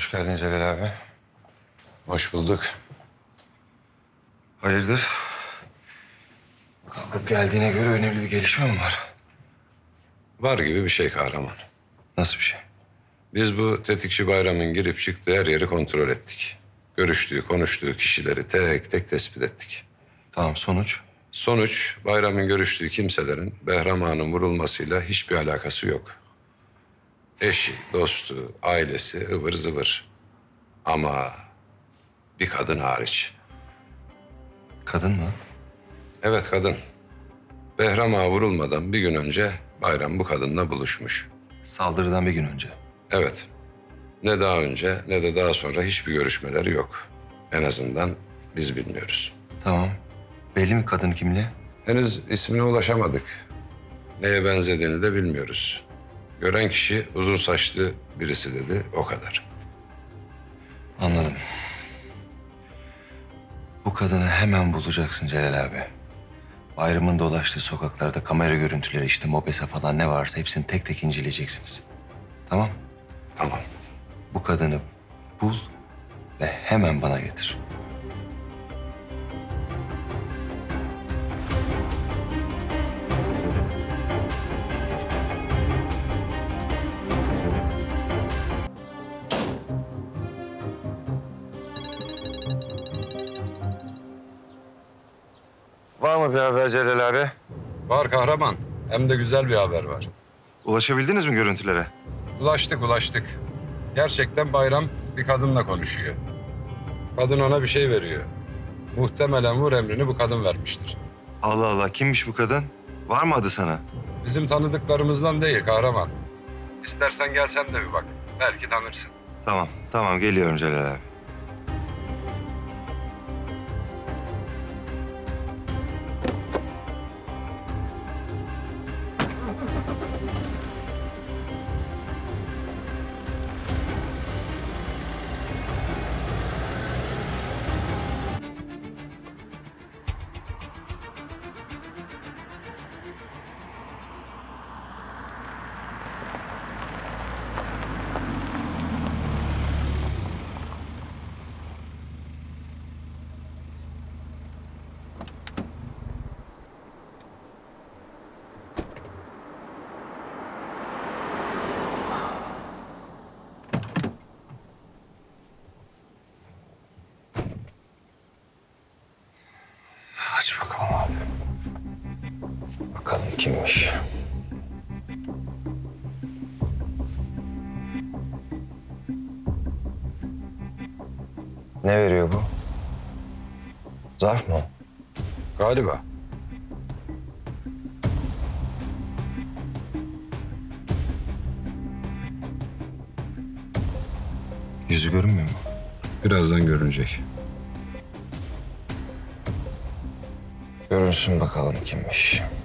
Hoş geldin Celal abi. Hoş bulduk. Hayırdır? Kalkıp geldiğine göre önemli bir gelişme mi var? Var gibi bir şey kahraman. Nasıl bir şey? Biz bu tetikçi Bayram'ın girip çıktığı her yeri kontrol ettik. Görüştüğü, konuştuğu kişileri tek tek tespit ettik. Tamam, sonuç? Sonuç, Bayram'ın görüştüğü kimselerin Behram Ağa'nın vurulmasıyla hiçbir alakası yok. Eşi, dostu, ailesi ıvır zıvır. Ama bir kadın hariç. Kadın mı? Evet, kadın. Behram Ağa vurulmadan bir gün önce Bayram bu kadınla buluşmuş. Saldırıdan bir gün önce? Evet. Ne daha önce ne de daha sonra hiçbir görüşmeleri yok. En azından biz bilmiyoruz. Tamam. Belli mi kadın kimli? Henüz ismine ulaşamadık. Neye benzediğini de bilmiyoruz. Gören kişi uzun saçlı birisi dedi, o kadar. Anladım. Bu kadını hemen bulacaksın Celal abi. Bayram'ın dolaştığı sokaklarda kamera görüntüleri, işte mobese falan ne varsa hepsini tek tek inceleyeceksiniz. Tamam? Tamam. Bu kadını bul ve hemen bana getir. Var mı bir haber Celal abi? Var kahraman. Hem de güzel bir haber var. Ulaşabildiniz mi görüntülere? Ulaştık. Gerçekten Bayram bir kadınla konuşuyor. Kadın ona bir şey veriyor. Muhtemelen vur emrini bu kadın vermiştir. Allah Allah, kimmiş bu kadın? Var mı adı sana? Bizim tanıdıklarımızdan değil kahraman. İstersen gel sen de bir bak. Belki tanırsın. Tamam geliyorum Celal abi. Bakalım kimmiş? Ne veriyor bu? Zarf mı? Galiba. Yüzü görünmüyor mu? Birazdan görünecek. Görünsün bakalım kimmiş.